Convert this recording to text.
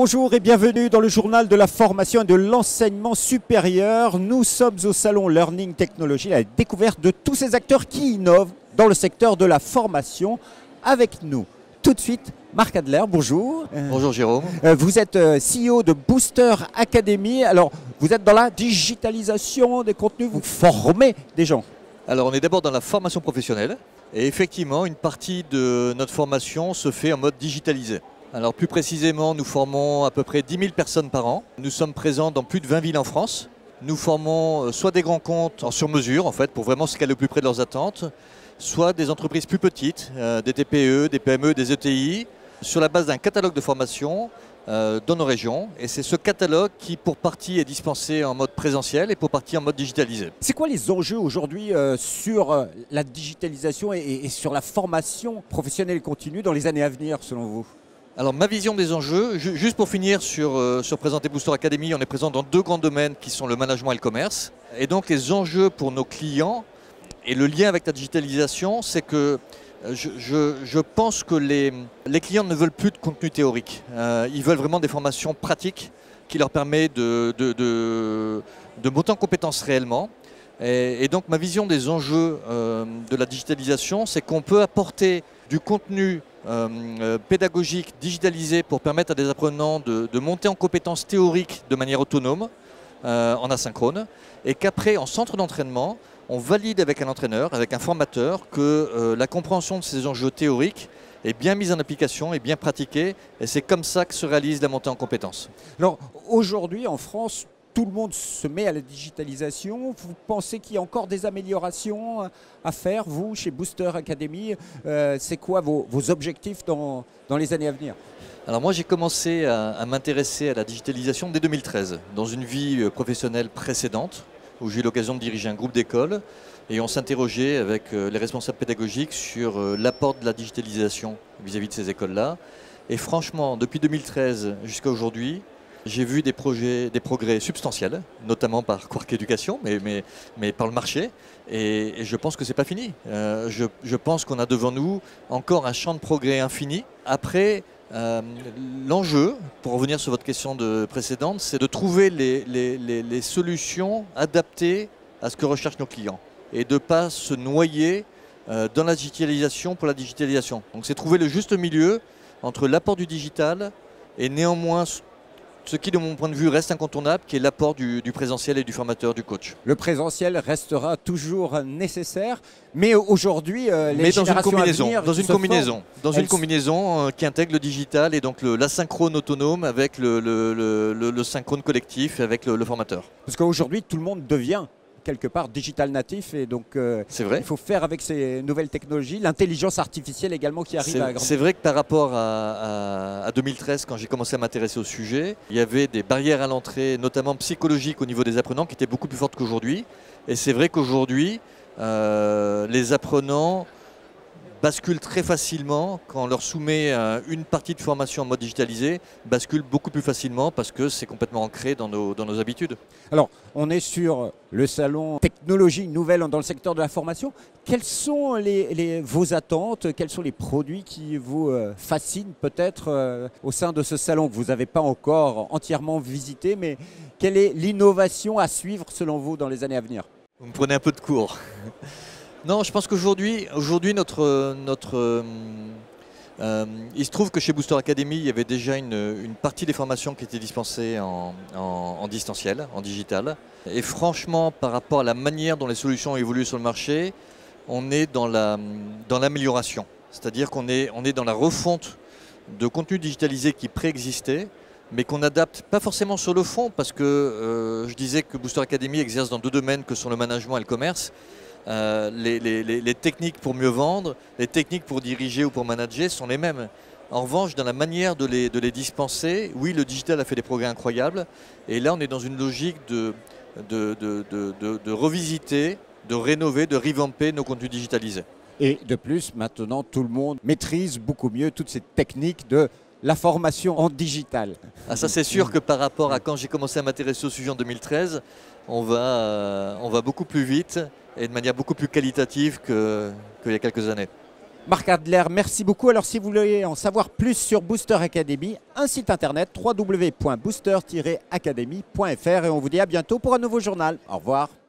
Bonjour et bienvenue dans le journal de la formation et de l'enseignement supérieur. Nous sommes au Salon Learning Technology, la découverte de tous ces acteurs qui innovent dans le secteur de la formation. Avec nous, tout de suite, Marc Adler, bonjour. Bonjour Jérôme. Vous êtes CEO de Booster Academy. Alors, vous êtes dans la digitalisation des contenus, vous formez des gens. Alors, on est d'abord dans la formation professionnelle. Et effectivement, une partie de notre formation se fait en mode digitalisé. Alors plus précisément, nous formons à peu près 10 000 personnes par an. Nous sommes présents dans plus de 20 villes en France. Nous formons soit des grands comptes en sur-mesure, en fait, pour vraiment se caler au plus près de leurs attentes, soit des entreprises plus petites, des TPE, des PME, des ETI, sur la base d'un catalogue de formation dans nos régions. Et c'est ce catalogue qui, pour partie, est dispensé en mode présentiel et pour partie en mode digitalisé. C'est quoi les enjeux aujourd'hui sur la digitalisation et sur la formation professionnelle et continue dans les années à venir, selon vous ? Alors ma vision des enjeux, juste pour finir sur présenter Booster Academy, on est présent dans deux grands domaines qui sont le management et le commerce. Et donc les enjeux pour nos clients et le lien avec la digitalisation, c'est que je pense que les clients ne veulent plus de contenu théorique. Ils veulent vraiment des formations pratiques qui leur permettent de monter en compétences réellement. Et donc ma vision des enjeux de la digitalisation, c'est qu'on peut apporter du contenu pédagogique, digitalisé, pour permettre à des apprenants de monter en compétences théoriques de manière autonome, en asynchrone, et qu'après, en centre d'entraînement, on valide avec un entraîneur, avec un formateur, que la compréhension de ces enjeux théoriques est bien mise en application et bien pratiquée, et c'est comme ça que se réalise la montée en compétences. Alors aujourd'hui, en France, tout le monde se met à la digitalisation. Vous pensez qu'il y a encore des améliorations à faire, vous, chez Booster Academy? C'est quoi vos objectifs dans les années à venir? Alors moi, j'ai commencé à m'intéresser à la digitalisation dès 2013, dans une vie professionnelle précédente, où j'ai eu l'occasion de diriger un groupe d'écoles. Et on s'interrogeait avec les responsables pédagogiques sur l'apport de la digitalisation vis-à-vis de ces écoles-là. Et franchement, depuis 2013 jusqu'à aujourd'hui, j'ai vu des progrès substantiels, notamment par Quark Education, mais par le marché. Et je pense que ce n'est pas fini. Je pense qu'on a devant nous encore un champ de progrès infini. Après, l'enjeu, pour revenir sur votre question précédente, c'est de trouver les solutions adaptées à ce que recherchent nos clients. Et de ne pas se noyer dans la digitalisation pour la digitalisation. Donc c'est trouver le juste milieu entre l'apport du digital et néanmoins ce qui, de mon point de vue, reste incontournable, qui est l'apport du présentiel et du formateur, du coach. Le présentiel restera toujours nécessaire, mais aujourd'hui, les générations à venir, dans une combinaison qui intègre le digital et donc l'asynchrone autonome avec le synchrone collectif, avec le formateur. Parce qu'aujourd'hui, tout le monde devient quelque part digital natif, et donc il faut faire avec ces nouvelles technologies, l'intelligence artificielle également qui arrive à grandir. C'est vrai que par rapport à 2013, quand j'ai commencé à m'intéresser au sujet, il y avait des barrières à l'entrée, notamment psychologiques au niveau des apprenants, qui étaient beaucoup plus fortes qu'aujourd'hui. Et c'est vrai qu'aujourd'hui, les apprenants basculent très facilement, quand on leur soumet une partie de formation en mode digitalisé, basculent beaucoup plus facilement parce que c'est complètement ancré dans nos habitudes. Alors, on est sur le salon technologie nouvelle dans le secteur de la formation. Quelles sont vos attentes? Quels sont les produits qui vous fascinent peut-être au sein de ce salon que vous n'avez pas encore entièrement visité, mais quelle est l'innovation à suivre selon vous dans les années à venir? Vous me prenez un peu de cours. Non, je pense qu'aujourd'hui, il se trouve que chez Booster Academy, il y avait déjà une partie des formations qui étaient dispensées en distanciel, en digital. Et franchement, par rapport à la manière dont les solutions évoluent sur le marché, on est dans l'amélioration. C'est-à-dire qu'on est dans la refonte de contenus digitalisés qui préexistaient, mais qu'on adapte pas forcément sur le fond, parce que je disais que Booster Academy exerce dans deux domaines que sont le management et le commerce. Les techniques pour mieux vendre, les techniques pour diriger ou pour manager sont les mêmes. En revanche, dans la manière de les dispenser, oui, le digital a fait des progrès incroyables. Et là, on est dans une logique de revisiter, de rénover, de revamper nos contenus digitalisés. Et de plus, maintenant, tout le monde maîtrise beaucoup mieux toutes ces techniques de la formation en digital. Ah, ça, c'est sûr que par rapport à quand j'ai commencé à m'intéresser au sujet en 2013, on va beaucoup plus vite et de manière beaucoup plus qualitative qu'il y a quelques années. Marc Adler, merci beaucoup. Alors si vous voulez en savoir plus sur Booster Academy, un site internet www.booster-academy.fr et on vous dit à bientôt pour un nouveau journal. Au revoir.